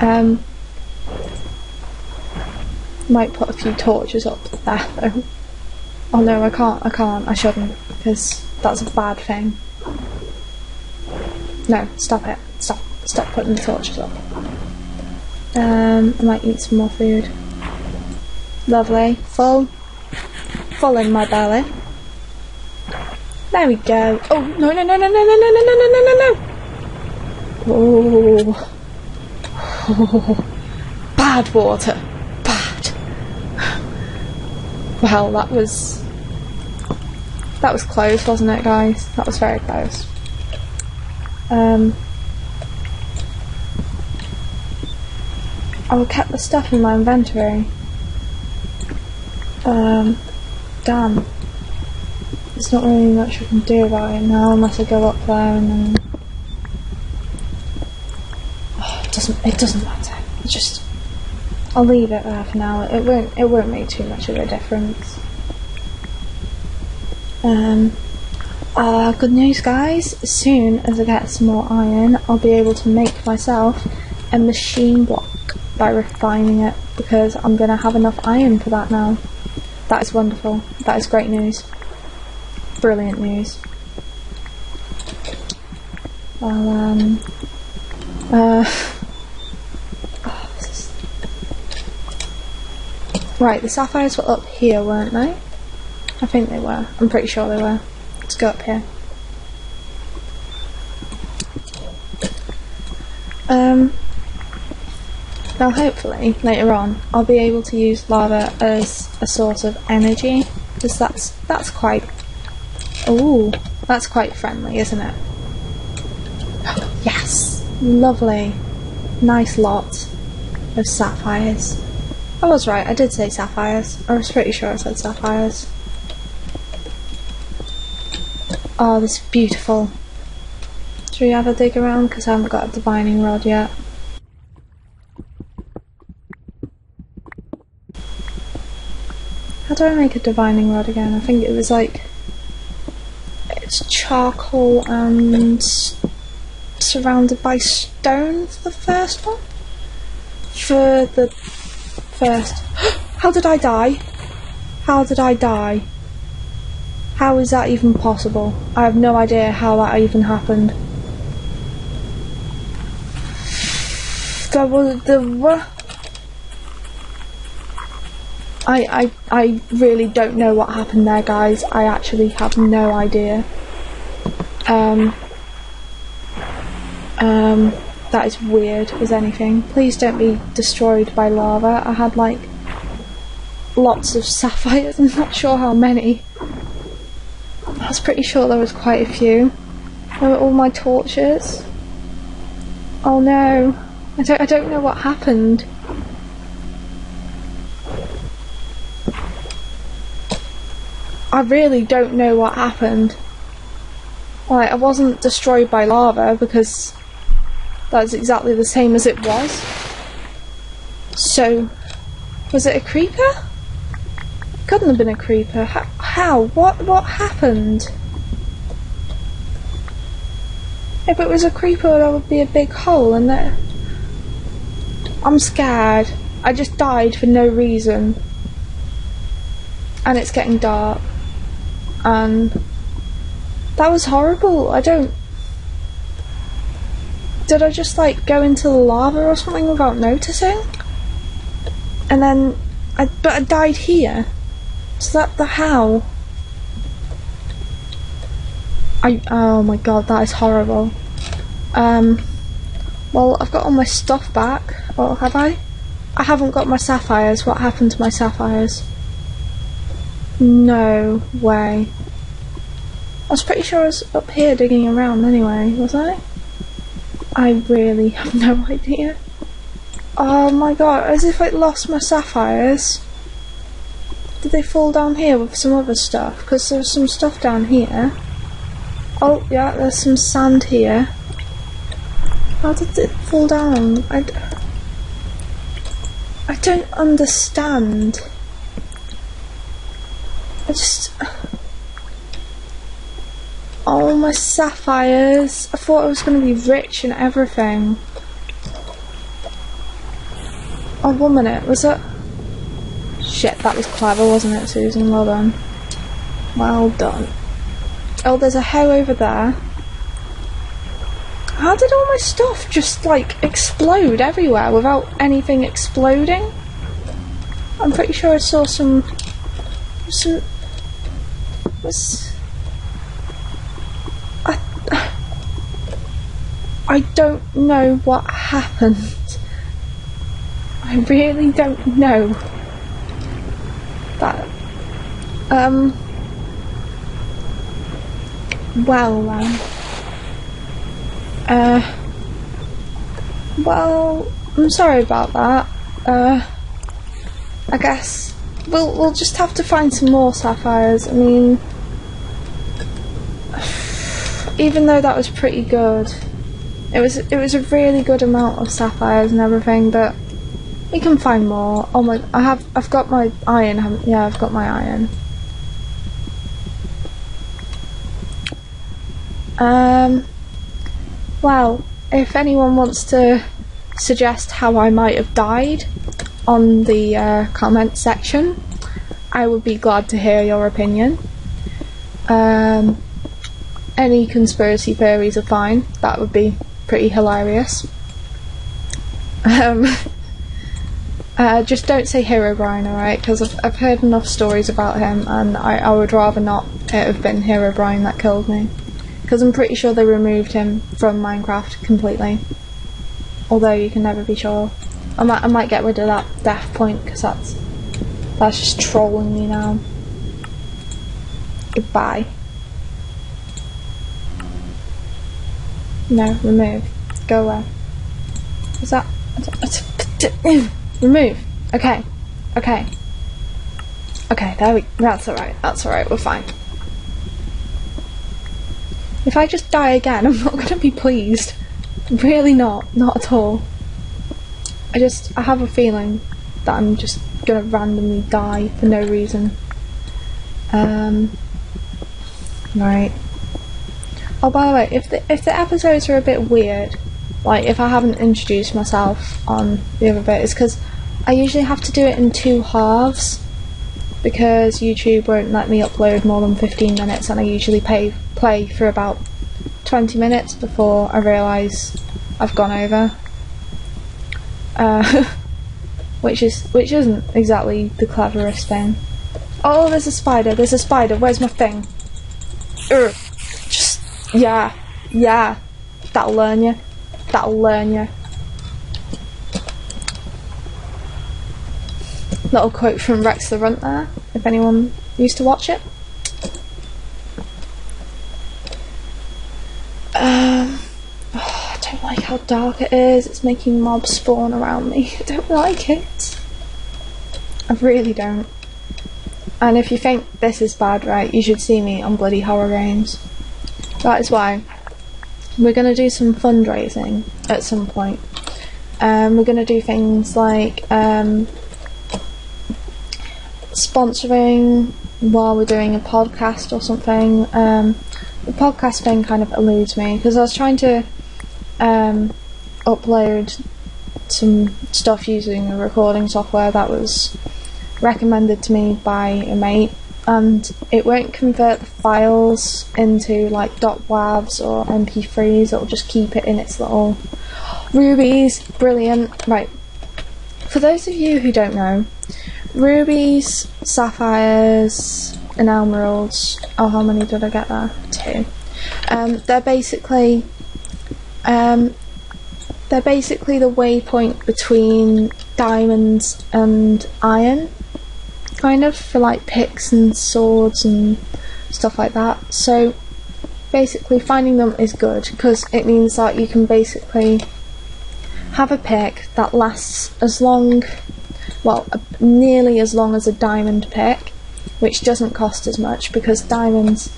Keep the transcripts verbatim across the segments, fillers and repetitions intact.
Um, might put a few torches up there though. Oh no, I can't, I can't, I shouldn't, because that's a bad thing. No, stop it. Stop, stop putting the torches up. Um, I might eat some more food. Lovely. Full. Full in my belly. There we go. Oh, no, no, no, no, no, no, no, no, no, no, no, no. Oh. Oh. Bad water. Bad. Well, that was... That was close, wasn't it, guys? That was very close. Um, I will keep the stuff in my inventory. Um, damn. There's not really much I can do about it now unless I go up there and then... Oh, it doesn't, it doesn't matter. It's just... I'll leave it there for now. It won't, it won't make too much of a difference. Um... Uh, good news guys, as soon as I get some more iron, I'll be able to make myself a machine block by refining it, because I'm going to have enough iron for that now. That is wonderful. That is great news. Brilliant news. Well, um... Uh... Oh, this is... Right, the sapphires were up here, weren't they? I think they were. I'm pretty sure they were. Let's go up here. Um, now hopefully later on I'll be able to use lava as a source of energy, because that's that's quite oh that's quite friendly, isn't it? Yes, lovely, nice lot of sapphires. I was right, I did say sapphires. I was pretty sure I said sapphires. Oh, this is beautiful. Should we have a dig around? Because I haven't got a divining rod yet. How do I make a divining rod again? I think it was like... It's charcoal and... surrounded by stone for the first one? For the first... How did I die? How did I die? How is that even possible? I have no idea how that even happened. There was the what? I I I really don't know what happened there, guys. I actually have no idea. Um. Um. That is weird as anything. Please don't be destroyed by lava. I had like lots of sapphires. I'm not sure how many. I was pretty sure there was quite a few. There were all my torches. Oh no. I don't I don't know what happened. I really don't know what happened. Like, I wasn't destroyed by lava, because that's exactly the same as it was. So was it a creeper? Couldn't have been a creeper. How? How? What? What happened? If it was a creeper, there would be a big hole in there. I'm scared. I just died for no reason. And it's getting dark. And that was horrible. I don't... Did I just, like, go into the lava or something without noticing? And then... I, but I died here. Is that the how? I oh my god, that is horrible. Um, well, I've got all my stuff back. Or have I? I haven't got my sapphires. What happened to my sapphires? No way. I was pretty sure I was up here digging around anyway, was I? I really have no idea. Oh my god, as if I lost my sapphires. Did they fall down here with some other stuff? Because there's some stuff down here. Oh, yeah, there's some sand here. How did it fall down? I, d I don't understand. I just... Oh, my sapphires. I thought I was going to be rich and everything. Oh, one minute, was that? Shit, that was clever, wasn't it, Susan? Well done. Well done. Oh, there's a hoe over there. How did all my stuff just, like, explode everywhere without anything exploding? I'm pretty sure I saw some... some... was... I... I don't know what happened. I really don't know. That... Um... Well, then. Uh... Well, I'm sorry about that. Uh... I guess we'll we'll just have to find some more sapphires. I mean, even though that was pretty good, it was it was a really good amount of sapphires and everything. But we can find more. Oh my! I have I've got my iron. Haven't, yeah, I've got my iron. Um. Well, if anyone wants to suggest how I might have died on the uh, comment section, I would be glad to hear your opinion. Um, any conspiracy theories are fine. That would be pretty hilarious. Um, uh, just don't say Herobrine, alright? Because I've, I've heard enough stories about him, and I, I would rather not it have been Herobrine that killed me. Because I'm pretty sure they removed him from Minecraft completely. Although you can never be sure. I might, I might get rid of that death point, because that's, that's just trolling me now. Goodbye. No, remove. Go away. Is that... remove. Okay. Okay. Okay, there we... That's alright. That's alright. We're fine. If I just die again, I'm not going to be pleased. Really not. Not at all. I just, I have a feeling that I'm just gonna randomly die for no reason. Um, right. Oh, by the way, if the, if the episodes are a bit weird, like if I haven't introduced myself on the other bit, it's because I usually have to do it in two halves, because YouTube won't let me upload more than fifteen minutes, and I usually pay, play for about twenty minutes before I realise I've gone over. Uh, which is which isn't exactly the cleverest thing. Oh, there's a spider. There's a spider. Where's my thing? Urgh. Just yeah, yeah. That'll learn you. That'll learn you. Little quote from Rex the Runt there. If anyone used to watch it. Um. I don't like how dark it is, it's making mobs spawn around me. I don't like it. I really don't. And if you think this is bad, right, you should see me on bloody horror games. That is why we're going to do some fundraising at some point. Um, we're going to do things like um, sponsoring while we're doing a podcast or something. Um, the podcast thing kind of eludes me, because I was trying to Um, upload some stuff using a recording software that was recommended to me by a mate, and it won't convert the files into like .wavs or M P threes, it'll just keep it in its little Rubies. Brilliant. Right, for those of you who don't know, rubies, sapphires and emeralds, oh how many did I get there? Two. Um, they're basically Um, they're basically the waypoint between diamonds and iron, kind of, for like picks and swords and stuff like that. So basically finding them is good, because it means that you can basically have a pick that lasts as long, well, nearly as long as a diamond pick, which doesn't cost as much, because diamonds,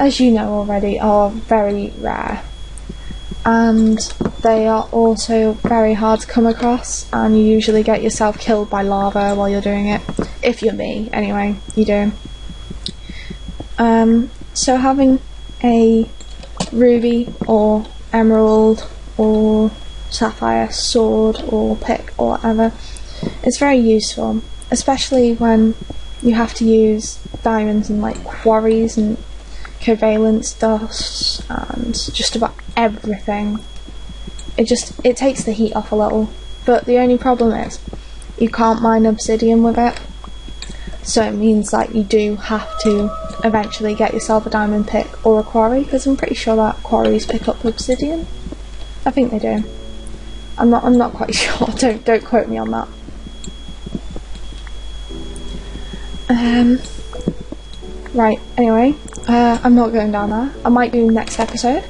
as you know already, are very rare. And they are also very hard to come across, and you usually get yourself killed by lava while you're doing it. If you're me, anyway, you do. Um, so having a ruby or emerald or sapphire sword or pick or whatever It's very useful, especially when you have to use diamonds in like quarries and covalence dusts and just about everything. It just it takes the heat off a little, but the only problem is you can't mine obsidian with it. So it means like you do have to eventually get yourself a diamond pick or a quarry, because I'm pretty sure that quarries pick up obsidian. I think they do. I'm not I'm not quite sure. Don't don't quote me on that. Um Right, anyway, uh, I'm not going down there. I might do next episode,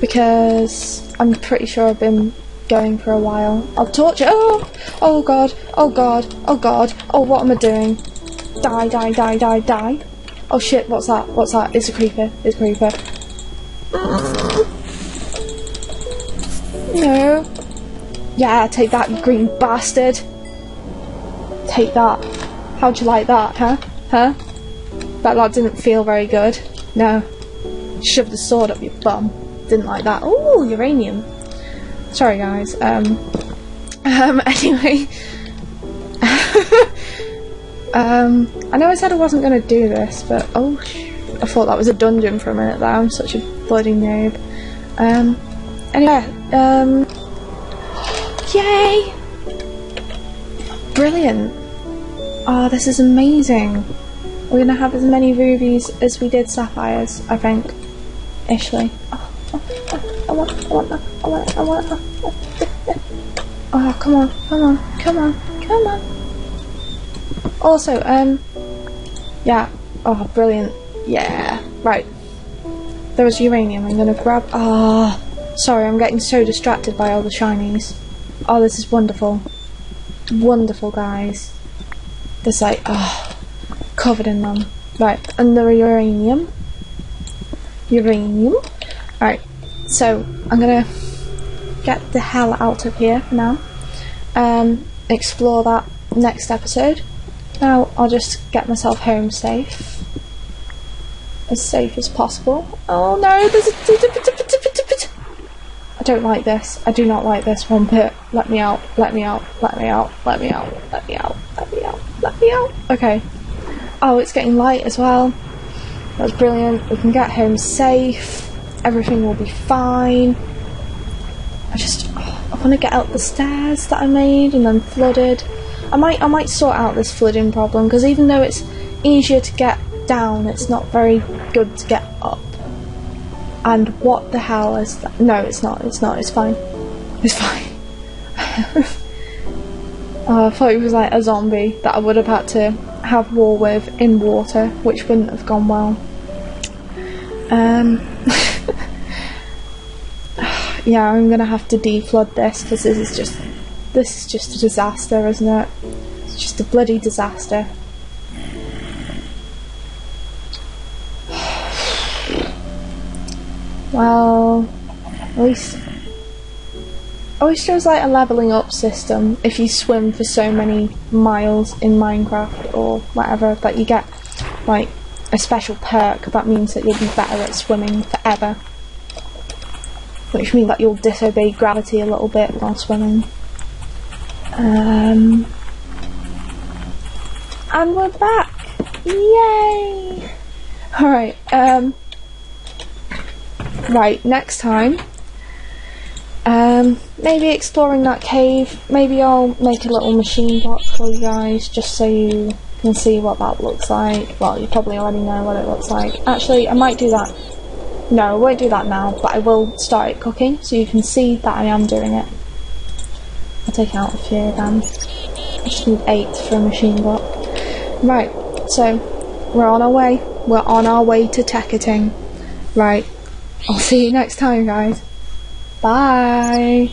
because I'm pretty sure I've been going for a while. I'll torture. Oh, oh god, oh god, oh god, oh what am I doing? Die, die, die, die, die. Oh shit, what's that? What's that? It's a creeper. It's a creeper. No. Yeah, take that, you green bastard. Take that. How'd you like that, huh? Huh? That that didn't feel very good. No. Shove the sword up your bum. Didn't like that. Ooh, uranium. Sorry guys. Um Um anyway. um I know I said I wasn't gonna do this, but oh sh I thought that was a dungeon for a minute there. I'm such a bloody noob. Um anyway, um Yay! Brilliant. Oh, this is amazing. We're gonna have as many rubies as we did sapphires, I think. Ishly. Oh, oh, oh, I want, I want, I want, I want. Oh, oh, come on, come on, come on, come on. Also, um, yeah. Oh, brilliant. Yeah. Right. There was uranium. I'm gonna grab. Ah, oh, sorry. I'm getting so distracted by all the shinies. Oh, this is wonderful. Wonderful, guys. This like, oh. Covered in them. Right, and the uranium. Uranium. Alright, so I'm gonna get the hell out of here for now. Um, explore that next episode. Now I'll just get myself home safe. As safe as possible. Oh no, there's a. I don't like this. I do not like this one bit. Let me out, let me out, let me out, let me out, let me out, let me out, let me out. Okay. Oh, it's getting light as well. That's brilliant. We can get home safe. Everything will be fine. I just, oh, I want to get out the stairs that I made and then flooded. I might, I might sort out this flooding problem, because even though it's easier to get down, it's not very good to get up. And what the hell is that? No, it's not. It's not. It's fine. It's fine. Oh, I thought it was like a zombie that I would have had to have war with in water, which wouldn't have gone well. Um, yeah, I'm gonna have to deflood this, because this is just this is just a disaster, isn't it? It's just a bloody disaster. Well, at least I wish there was like a leveling up system if you swim for so many miles in Minecraft or whatever, that you get like a special perk that means that you'll be better at swimming forever. Which means that you'll disobey gravity a little bit while swimming. Um, and we're back! Yay! Alright, um, right, next time. Um, maybe exploring that cave, maybe I'll make a little machine box for you guys, just so you can see what that looks like. Well, you probably already know what it looks like. Actually, I might do that. No, I won't do that now, but I will start it cooking, so you can see that I am doing it. I'll take it out of here then. I just need eight for a machine box. Right, so, we're on our way. We're on our way to Tekkiting. Right, I'll see you next time, guys. Bye.